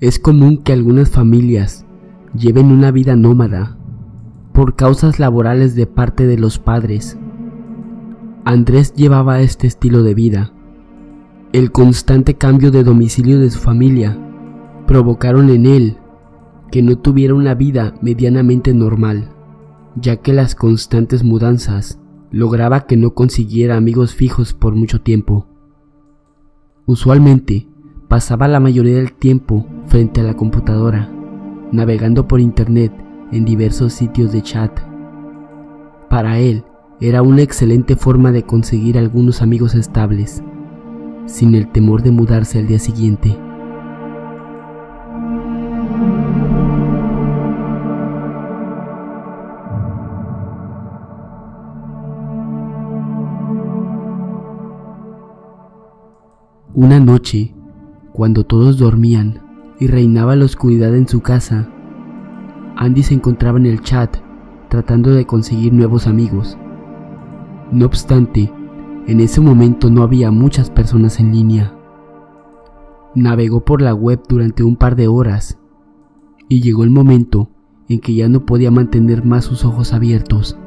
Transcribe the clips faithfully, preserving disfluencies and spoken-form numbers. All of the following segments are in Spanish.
Es común que algunas familias lleven una vida nómada por causas laborales de parte de los padres. Andrés llevaba este estilo de vida. El constante cambio de domicilio de su familia provocaron en él que no tuviera una vida medianamente normal, ya que las constantes mudanzas lograba que no consiguiera amigos fijos por mucho tiempo. Usualmente pasaba la mayoría del tiempo frente a la computadora, navegando por internet en diversos sitios de chat. Para él, era una excelente forma de conseguir algunos amigos estables, sin el temor de mudarse al día siguiente. Una noche, cuando todos dormían y reinaba la oscuridad en su casa, Andy se encontraba en el chat tratando de conseguir nuevos amigos. No obstante, en ese momento no había muchas personas en línea. Navegó por la web durante un par de horas y llegó el momento en que ya no podía mantener más sus ojos abiertos.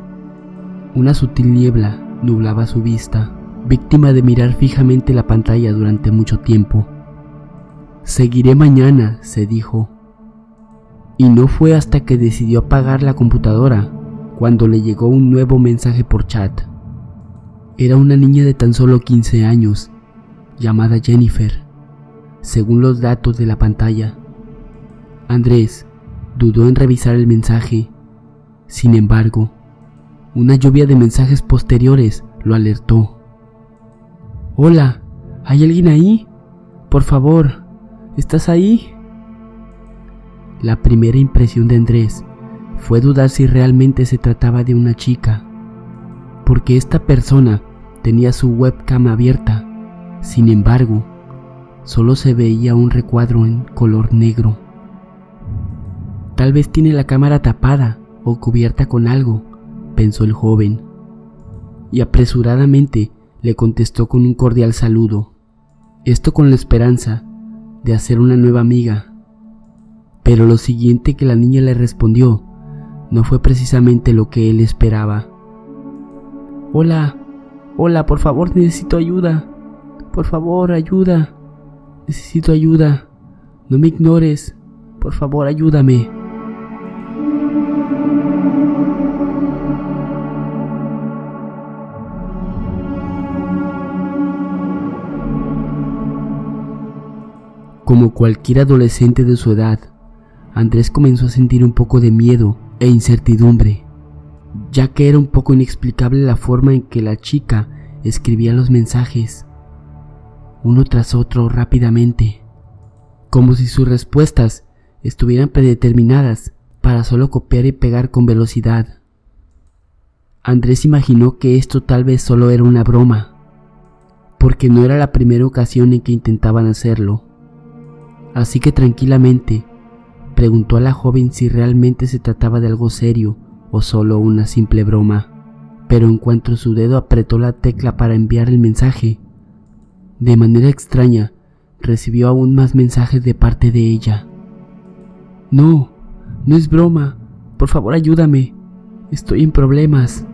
Una sutil niebla nublaba su vista, víctima de mirar fijamente la pantalla durante mucho tiempo. Seguiré mañana, se dijo. Y no fue hasta que decidió apagar la computadora cuando le llegó un nuevo mensaje por chat. Era una niña de tan solo quince años, llamada Jennifer, según los datos de la pantalla. Andrés dudó en revisar el mensaje. Sin embargo, una lluvia de mensajes posteriores lo alertó. «Hola, ¿hay alguien ahí? Por favor, ¿estás ahí?». La primera impresión de Andrés fue dudar si realmente se trataba de una chica, porque esta persona tenía su webcam abierta. Sin embargo, solo se veía un recuadro en color negro. Tal vez tiene la cámara tapada o cubierta con algo, pensó el joven, y apresuradamente le contestó con un cordial saludo, esto con la esperanza de hacer una nueva amiga. Pero lo siguiente que la niña le respondió no fue precisamente lo que él esperaba. «Hola, hola, por favor, necesito ayuda. Por favor, ayuda. Necesito ayuda. No me ignores. Por favor, ayúdame». Como cualquier adolescente de su edad, Andrés comenzó a sentir un poco de miedo e incertidumbre, ya que era un poco inexplicable la forma en que la chica escribía los mensajes, uno tras otro rápidamente, como si sus respuestas estuvieran predeterminadas para solo copiar y pegar con velocidad. Andrés imaginó que esto tal vez solo era una broma, porque no era la primera ocasión en que intentaban hacerlo, así que tranquilamente preguntó a la joven si realmente se trataba de algo serio o solo una simple broma, pero en cuanto su dedo apretó la tecla para enviar el mensaje, de manera extraña recibió aún más mensajes de parte de ella. «No, no es broma, por favor ayúdame, estoy en problemas».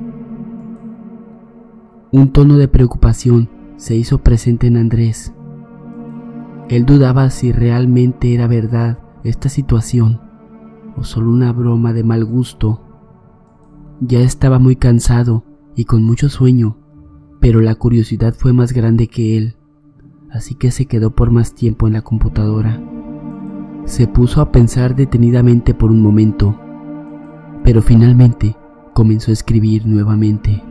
Un tono de preocupación se hizo presente en Andrés. Él dudaba si realmente era verdad esta situación o solo una broma de mal gusto. Ya estaba muy cansado y con mucho sueño, pero la curiosidad fue más grande que él, así que se quedó por más tiempo en la computadora. Se puso a pensar detenidamente por un momento, pero finalmente comenzó a escribir nuevamente.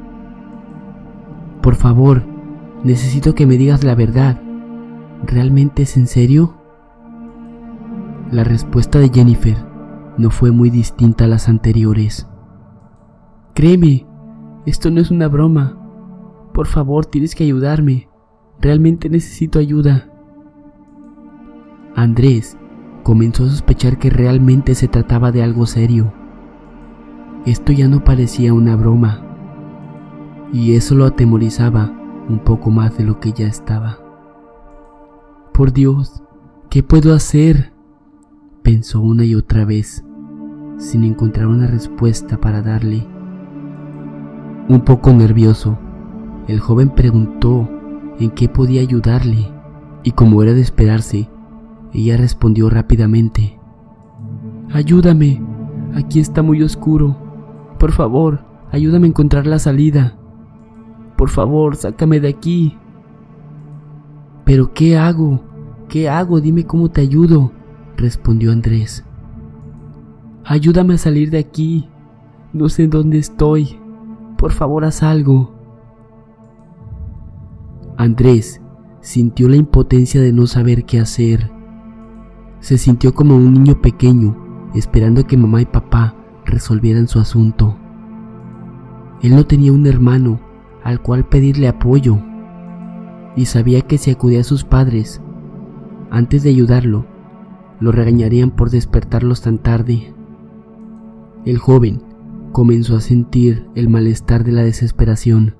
«Por favor, necesito que me digas la verdad. ¿Realmente es en serio?». La respuesta de Jennifer no fue muy distinta a las anteriores. «Créeme, esto no es una broma. Por favor, tienes que ayudarme. Realmente necesito ayuda». Andrés comenzó a sospechar que realmente se trataba de algo serio. Esto ya no parecía una broma, y eso lo atemorizaba un poco más de lo que ya estaba. Por Dios, ¿qué puedo hacer?, pensó una y otra vez, sin encontrar una respuesta para darle. Un poco nervioso, el joven preguntó en qué podía ayudarle, y como era de esperarse, ella respondió rápidamente: «Ayúdame, aquí está muy oscuro, por favor, ayúdame a encontrar la salida, por favor, sácame de aquí». «¿Pero qué hago? ¿Qué hago? Dime cómo te ayudo», respondió Andrés. «Ayúdame a salir de aquí, no sé dónde estoy, por favor haz algo». Andrés sintió la impotencia de no saber qué hacer. Se sintió como un niño pequeño, esperando que mamá y papá resolvieran su asunto. Él no tenía un hermano al cual pedirle apoyo, y sabía que si acudía a sus padres, antes de ayudarlo, lo regañarían por despertarlos tan tarde. El joven comenzó a sentir el malestar de la desesperación.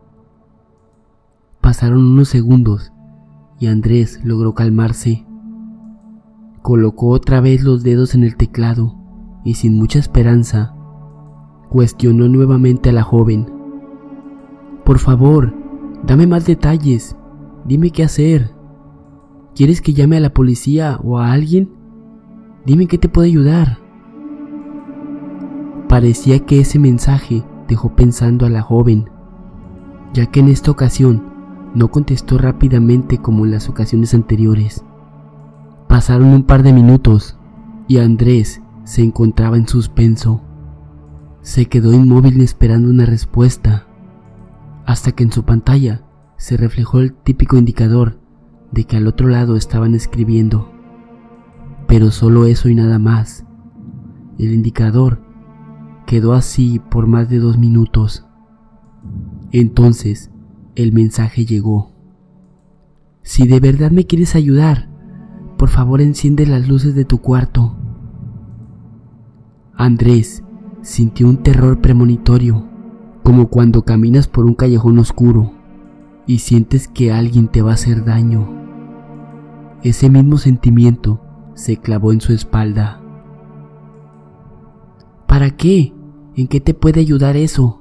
Pasaron unos segundos y Andrés logró calmarse. Colocó otra vez los dedos en el teclado y, sin mucha esperanza, cuestionó nuevamente a la joven: «Por favor, dame más detalles, dime qué hacer. ¿Quieres que llame a la policía o a alguien? Dime qué te puede ayudar». Parecía que ese mensaje dejó pensando a la joven, ya que en esta ocasión no contestó rápidamente como en las ocasiones anteriores. Pasaron un par de minutos y Andrés se encontraba en suspenso. Se quedó inmóvil esperando una respuesta, hasta que en su pantalla se reflejó el típico indicador de que al otro lado estaban escribiendo. Pero solo eso y nada más. El indicador quedó así por más de dos minutos. Entonces, el mensaje llegó: «Si de verdad me quieres ayudar, por favor enciende las luces de tu cuarto». Andrés sintió un terror premonitorio, como cuando caminas por un callejón oscuro y sientes que alguien te va a hacer daño. Ese mismo sentimiento se clavó en su espalda. «¿Para qué? ¿En qué te puede ayudar eso?»,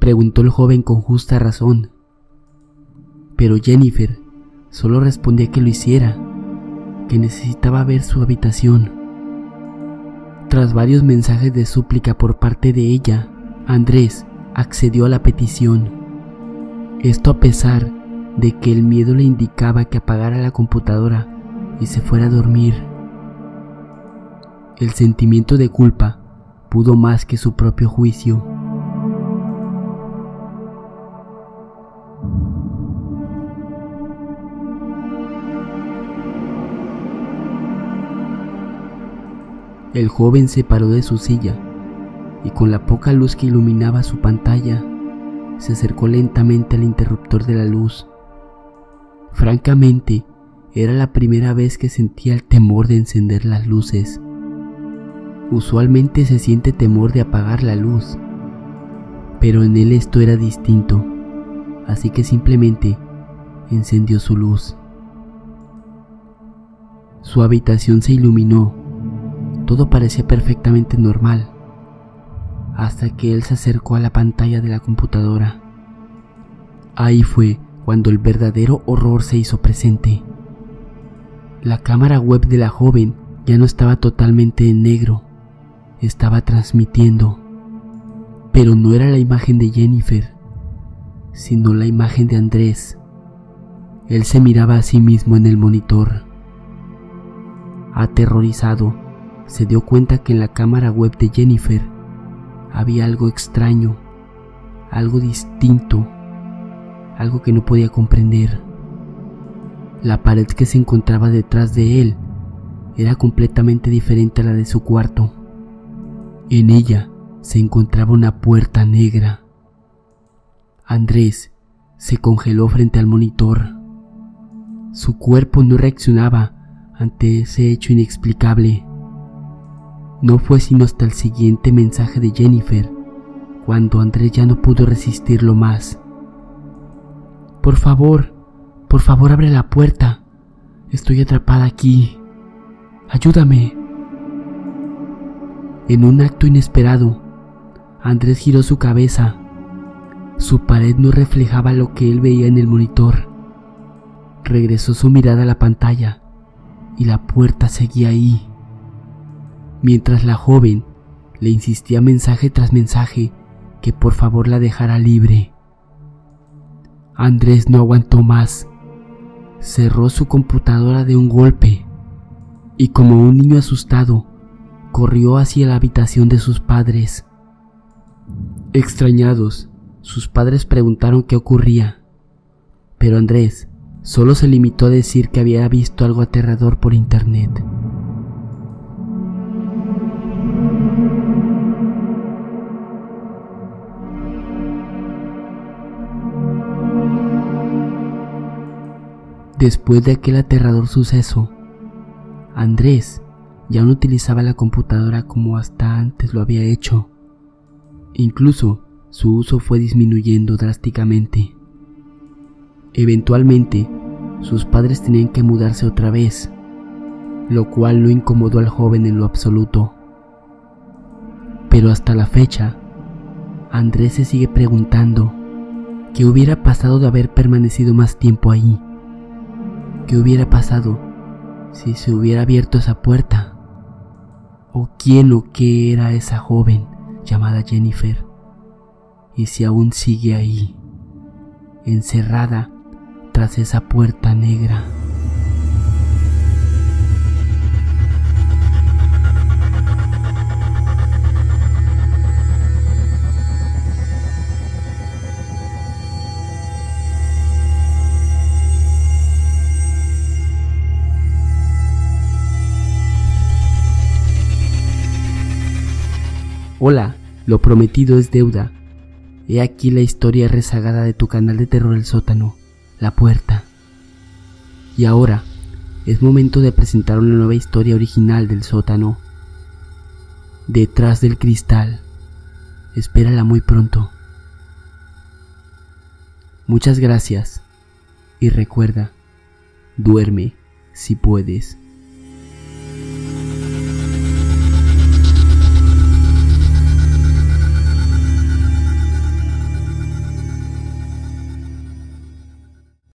preguntó el joven con justa razón, pero Jennifer solo respondía que lo hiciera, que necesitaba ver su habitación. Tras varios mensajes de súplica por parte de ella, Andrés accedió a la petición. Esto a pesar de que el miedo le indicaba que apagara la computadora y se fuera a dormir. El sentimiento de culpa pudo más que su propio juicio. El joven se paró de su silla y, con la poca luz que iluminaba su pantalla, se acercó lentamente al interruptor de la luz. Francamente, era la primera vez que sentía el temor de encender las luces. Usualmente se siente temor de apagar la luz, pero en él esto era distinto, así que simplemente encendió su luz. Su habitación se iluminó. Todo parecía perfectamente normal, hasta que él se acercó a la pantalla de la computadora. Ahí fue cuando el verdadero horror se hizo presente. La cámara web de la joven ya no estaba totalmente en negro, estaba transmitiendo, pero no era la imagen de Jennifer, sino la imagen de Andrés. Él se miraba a sí mismo en el monitor. Aterrorizado, se dio cuenta que en la cámara web de Jennifer había algo extraño, algo distinto, algo que no podía comprender. La pared que se encontraba detrás de él era completamente diferente a la de su cuarto. En ella se encontraba una puerta negra. Andrés se congeló frente al monitor. Su cuerpo no reaccionaba ante ese hecho inexplicable. No fue sino hasta el siguiente mensaje de Jennifer, cuando Andrés ya no pudo resistirlo más. Por favor, por favor abre la puerta. Estoy atrapada aquí. Ayúdame. En un acto inesperado, Andrés giró su cabeza. Su pared no reflejaba lo que él veía en el monitor. Regresó su mirada a la pantalla y la puerta seguía ahí. Mientras la joven le insistía mensaje tras mensaje que por favor la dejara libre. Andrés no aguantó más. Cerró su computadora de un golpe y, como un niño asustado, corrió hacia la habitación de sus padres. Extrañados, sus padres preguntaron qué ocurría, pero Andrés solo se limitó a decir que había visto algo aterrador por internet. Después de aquel aterrador suceso, Andrés ya no utilizaba la computadora como hasta antes lo había hecho. Incluso su uso fue disminuyendo drásticamente. Eventualmente, sus padres tenían que mudarse otra vez, lo cual no incomodó al joven en lo absoluto. Pero hasta la fecha, Andrés se sigue preguntando qué hubiera pasado de haber permanecido más tiempo ahí. ¿Qué hubiera pasado si se hubiera abierto esa puerta? ¿O quién o qué era esa joven llamada Jennifer? Y si aún sigue ahí, encerrada tras esa puerta negra. Hola, lo prometido es deuda. He aquí la historia rezagada de tu canal de terror El Sótano, La Puerta. Y ahora, es momento de presentar una nueva historia original del Sótano. Detrás del cristal. Espérala muy pronto. Muchas gracias. Y recuerda, duerme si puedes.